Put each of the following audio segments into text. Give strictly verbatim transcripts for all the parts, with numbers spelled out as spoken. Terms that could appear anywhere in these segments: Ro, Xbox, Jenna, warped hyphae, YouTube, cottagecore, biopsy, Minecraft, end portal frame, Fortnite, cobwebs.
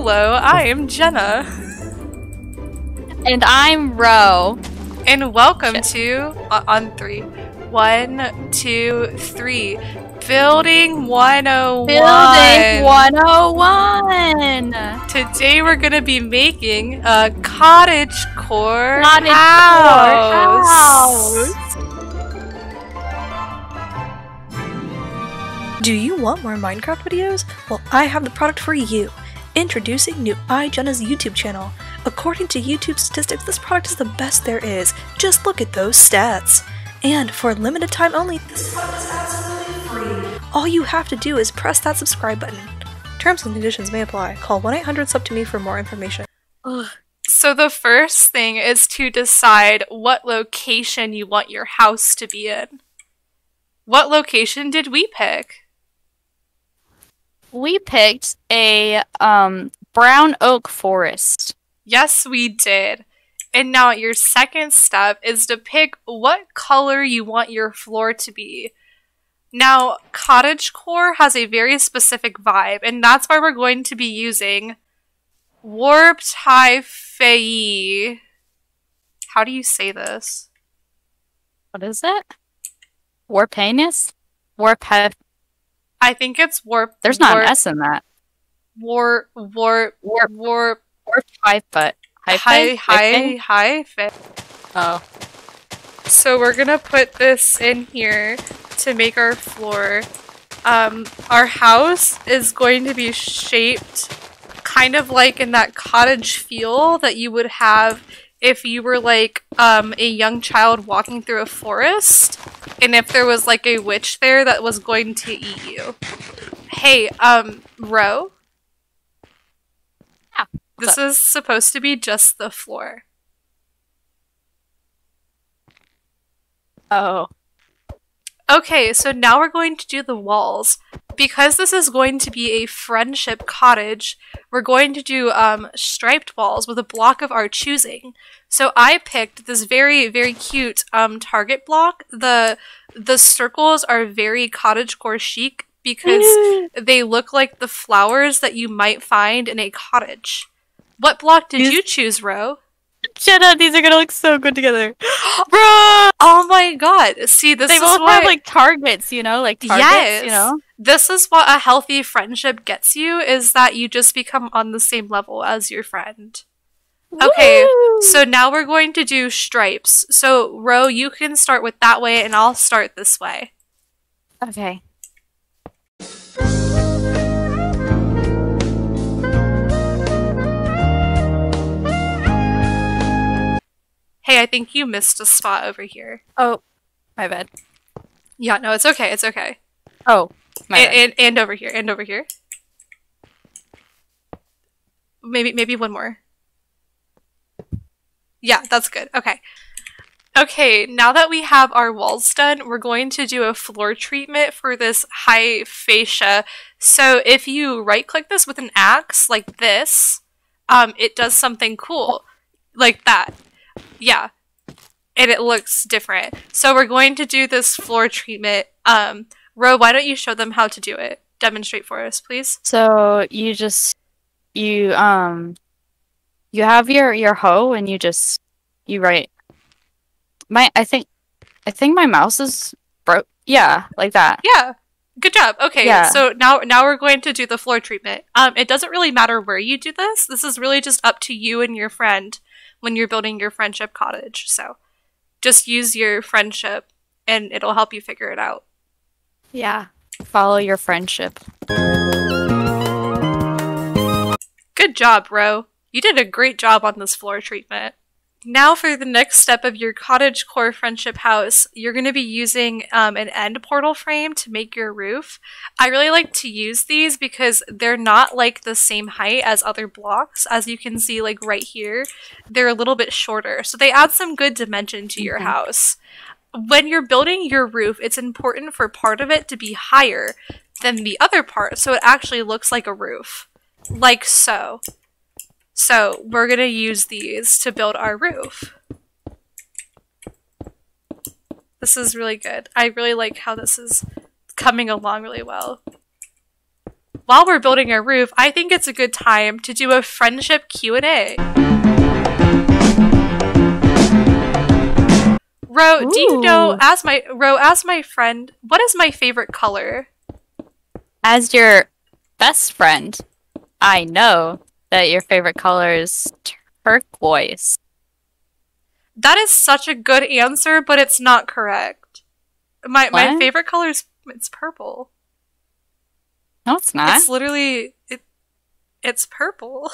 Hello, I am Jenna. And I'm Ro. And welcome Shit. to, uh, on three, one, two, three, Building one oh one. Building one oh one. Today we're going to be making a cottage core cottage house. house. Do you want more Minecraft videos? Well, I have the product for you. Introducing new I Jenna's YouTube channel. According to YouTube statistics, this product is the best there is. Just look at those stats. And for a limited time only, this product is absolutely free. All you have to do is press that subscribe button. Terms and conditions may apply. Call one eight hundred sub to me for more information. Ugh. So the first thing is to decide what location you want your house to be in. What location did we pick? We picked a um, brown oak forest. Yes, we did. And now your second step is to pick what color you want your floor to be. Now, cottagecore has a very specific vibe, and that's why we're going to be using warped hyphae. How do you say this? What is it? Warped hyphae? Warped hyphae. I think it's warp. There's not warp, an S in that. Warp, warp, warp, warp, warp, high foot, high, high, high, high foot. Oh. So we're gonna put this in here to make our floor. Um, our house is going to be shaped kind of like in that cottage feel that you would have if you were like um, a young child walking through a forest, and if there was like a witch there that was going to eat you. Hey, um, Ro? Yeah, this up? is supposed to be just the floor. Oh. Okay, so now we're going to do the walls. Because this is going to be a friendship cottage, we're going to do um, striped walls with a block of our choosing. So I picked this very, very cute um, target block. The the circles are very cottagecore chic because they look like the flowers that you might find in a cottage. What block did these you choose, Ro? Jenna, these are gonna look so good together. Bro! Oh my god. See, this they is They both why... have like targets, you know? Like targets, yes. you know? This is what a healthy friendship gets you, is that you just become on the same level as your friend. Okay, Woo! so now we're going to do stripes. So, Ro, you can start with that way, and I'll start this way. Okay. Hey, I think you missed a spot over here. Oh, my bad. Yeah, no, it's okay, it's okay. Oh. And, and and over here, and over here. Maybe maybe one more. Yeah, that's good. Okay. Okay, now that we have our walls done, we're going to do a floor treatment for this hyphae. So if you right-click this with an axe, like this, um, it does something cool. Like that. Yeah. And it looks different. So we're going to do this floor treatment, um... Ro, why don't you show them how to do it? Demonstrate for us, please. So you just you um you have your your hoe and you just you write my I think I think my mouse is broke. Yeah, like that. Yeah. Good job. Okay. Yeah. So now now we're going to do the floor treatment. Um it doesn't really matter where you do this. This is really just up to you and your friend when you're building your friendship cottage. So just use your friendship and it'll help you figure it out. Yeah. Follow your friendship. Good job, Ro. You did a great job on this floor treatment. Now for the next step of your cottage core friendship house, you're going to be using um, an end portal frame to make your roof. I really like to use these because they're not like the same height as other blocks. As you can see, like right here, they're a little bit shorter. So they add some good dimension to your mm-hmm. house. When you're building your roof, it's important for part of it to be higher than the other part, so it actually looks like a roof. Like so. So, we're gonna use these to build our roof. This is really good. I really like how this is coming along really well. while we're building our roof, I think it's a good time to do a friendship Q and A. Ro, Ooh. do you know, as my Ro, as my friend, what is my favorite color? As your best friend, I know that your favorite color is turquoise. That is such a good answer, but it's not correct. My what? my favorite color is it's purple. No, it's not. It's literally it. It's purple.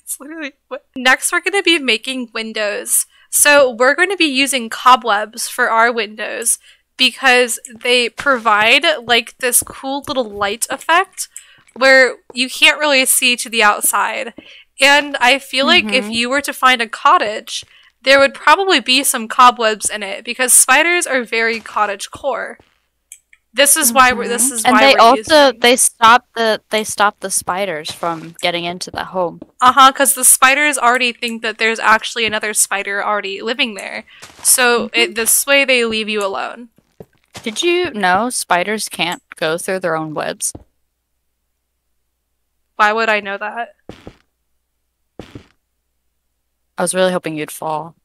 It's literally what? Next, we're going to be making windows. So we're going to be using cobwebs for our windows because they provide like this cool little light effect where you can't really see to the outside. And I feel mm-hmm. like if you were to find a cottage, there would probably be some cobwebs in it because spiders are very cottage core. This is why we're. This is and why they we're also using... they stop the they stop the spiders from getting into the home. Uh huh. Because the spiders already think that there's actually another spider already living there, so mm-hmm. it, this way they leave you alone. Did you know spiders can't go through their own webs? Why would I know that? I was really hoping you'd fall.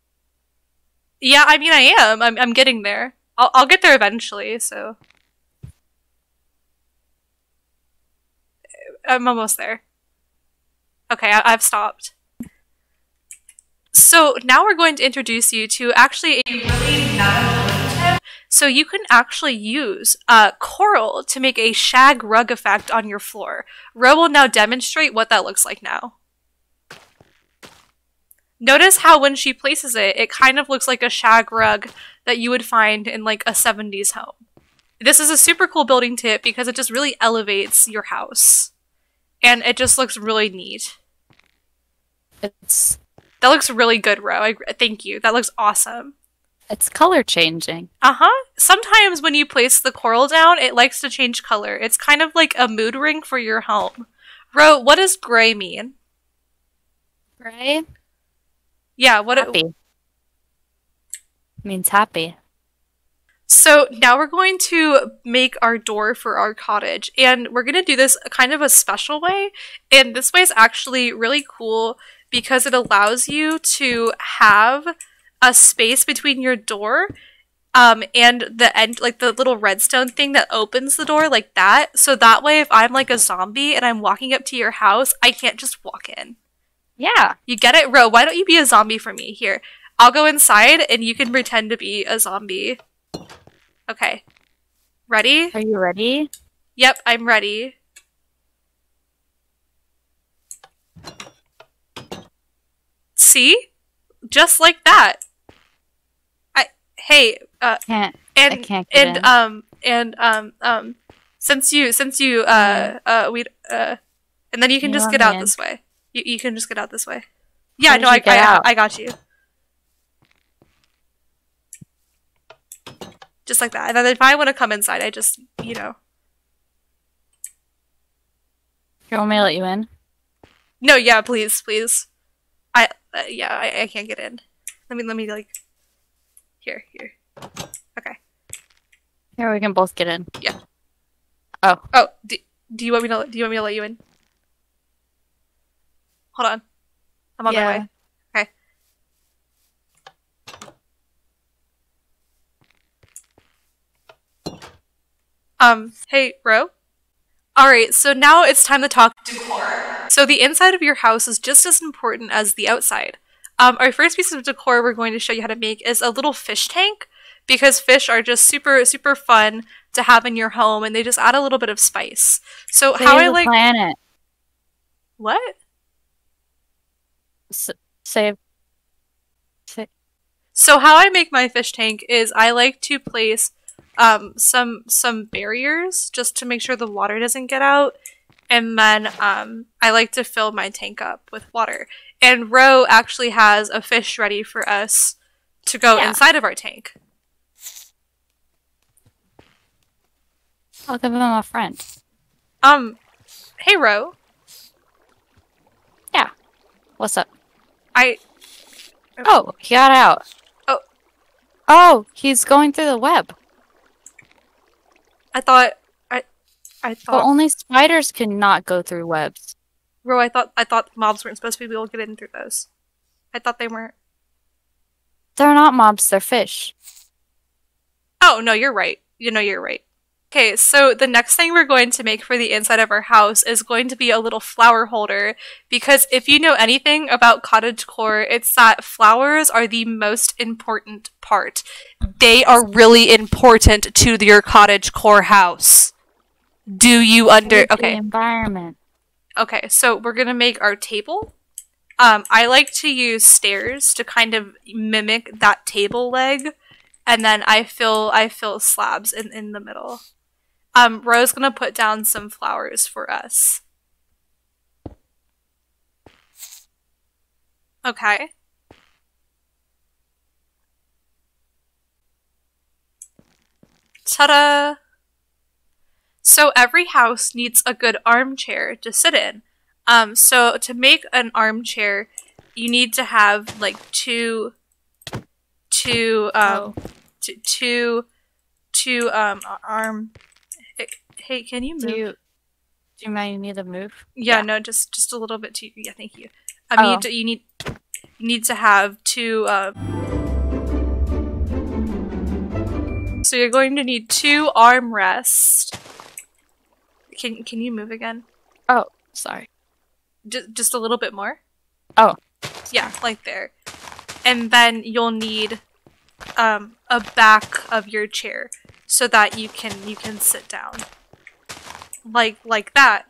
Yeah, I mean, I am. I'm, I'm getting there. I'll, I'll get there eventually, so. I'm almost there. Okay, I I've stopped. So now we're going to introduce you to actually a really valuable tip. So you can actually use uh, coral to make a shag rug effect on your floor. Ro will now demonstrate what that looks like now. Notice how when she places it, it kind of looks like a shag rug that you would find in like a seventies home. This is a super cool building tip because it just really elevates your house. And it just looks really neat. It's That looks really good, Ro. I, thank you. That looks awesome. It's color changing. Uh-huh. Sometimes when you place the coral down, it likes to change color. It's kind of like a mood ring for your home. Ro, what does gray mean? Gray? Yeah, what happy. It means happy. So now we're going to make our door for our cottage, and we're going to do this kind of a special way, and this way is actually really cool because it allows you to have a space between your door um, and the end, like the little redstone thing that opens the door like that. So that way, if I'm like a zombie and I'm walking up to your house, I can't just walk in. Yeah. You get it? Ro, why don't you be a zombie for me? Here, I'll go inside and you can pretend to be a zombie. Okay. Ready? Are you ready? Yep, I'm ready. See? Just like that. I hey, uh can't, and I can't get and in. um and um um since you since you uh uh we uh and then you can you just get out in. this way. You, you can just get out this way. Yeah, no, I, I, I got you. Just like that. And then if I want to come inside, I just, you know. You want me to let you in? No, yeah, please, please. I, uh, yeah, I, I can't get in. Let me, let me, like, here, here. Okay. Here, we can both get in. Yeah. Oh. Oh, do, do you want me to, do you want me to let you in? Hold on. I'm on yeah. my way. Okay. Um, hey, Ro? Alright, so now it's time to talk decor. So the inside of your house is just as important as the outside. Um, our first piece of decor we're going to show you how to make is a little fish tank, because fish are just super, super fun to have in your home, and they just add a little bit of spice. So Save how I like- planet. What? S save. save. So how I make my fish tank is I like to place um, some some barriers just to make sure the water doesn't get out, and then um, I like to fill my tank up with water. And Ro actually has a fish ready for us to go yeah. inside of our tank. I'll give him a friend. Um, hey Ro. Yeah. What's up? I... Oh, he got out. Oh. Oh, he's going through the web. I thought... I I thought well, only spiders cannot go through webs. Ro, I thought I thought mobs weren't supposed to be able to get in through those. I thought they weren't. They're not mobs. They're fish. Oh no, you're right. You know you're right. Okay, so the next thing we're going to make for the inside of our house is going to be a little flower holder, because if you know anything about cottagecore, it's that flowers are the most important part. They are really important to your cottagecore house. Do you under- okay. Environment. Okay, so we're going to make our table. Um, I like to use stairs to kind of mimic that table leg, and then I fill, I fill slabs in, in the middle. Um, Ro's gonna put down some flowers for us. Okay. Ta-da! So every house needs a good armchair to sit in. Um, so to make an armchair, you need to have like two, two, um, oh. two, two, two, um, arm. Hey, can you move? Do you, do you mind? You need to move? Yeah, yeah, no, just just a little bit. To yeah, thank you. I mean, oh. you, you need you need to have two. Uh, so you're going to need two arm rests. Can can you move again? Oh, sorry. Just just a little bit more. Oh, yeah, like there. And then you'll need um, a back of your chair so that you can you can sit down. Like, like that.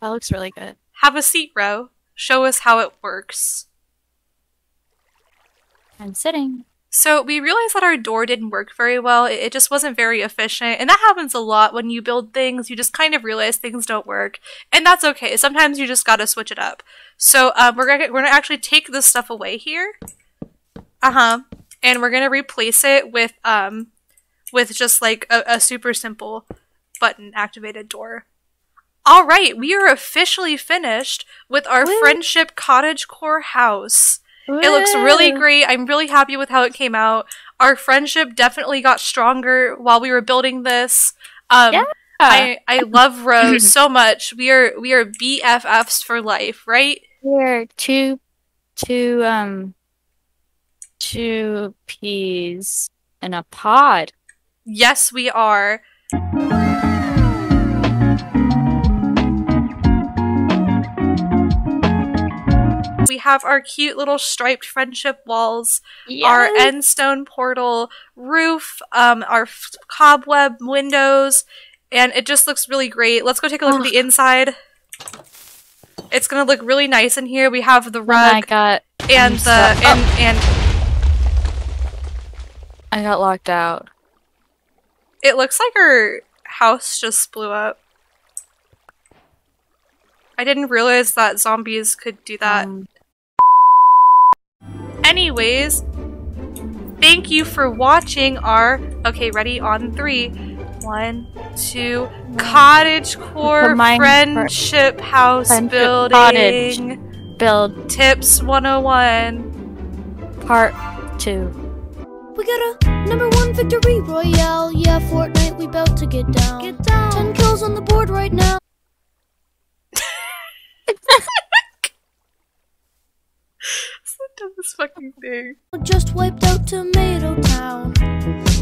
That looks really good. Have a seat, Ro. Show us how it works. I'm sitting. So we realized that our door didn't work very well. It, it just wasn't very efficient. And that happens a lot when you build things. You just kind of realize things don't work. And that's okay. Sometimes you just gotta switch it up. So um, we're gonna, we're gonna actually take this stuff away here. Uh-huh. And we're gonna replace it with, um, with just like a, a super simple button activated door. All right, we are officially finished with our Woo. Friendship cottagecore house. Woo. It looks really great. I'm really happy with how it came out. Our friendship definitely got stronger while we were building this. Um, yeah. I I love Ro so much. We are we are B F Fs for life, right? We're two, two um, two peas in a pod. Yes, we are. We have our cute little striped friendship walls, yes. Our end stone portal roof, um, our f cobweb windows, and it just looks really great. Let's go take a look Ugh. At the inside. It's gonna look really nice in here. We have the rug oh my God. and I'm the stuck. and oh. and I got locked out. It looks like our house just blew up. I didn't realize that zombies could do that. Um. Anyways, thank you for watching our, okay, ready, on three. One, two, cottagecore friendship house friendship building. Cottage build. Tips one oh one. Part two. We got a number one victory royale. Yeah, Fortnite, we bout to get down. Get down. Ten kills on the board right now. It's the dumbest fucking thing. Just wiped out Tomato Town.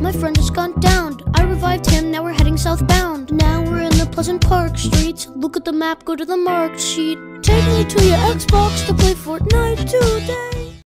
My friend just gone down. I revived him, now we're heading southbound. Now we're in the Pleasant Park streets. Look at the map, go to the marked sheet. Take me to your Xbox to play Fortnite today.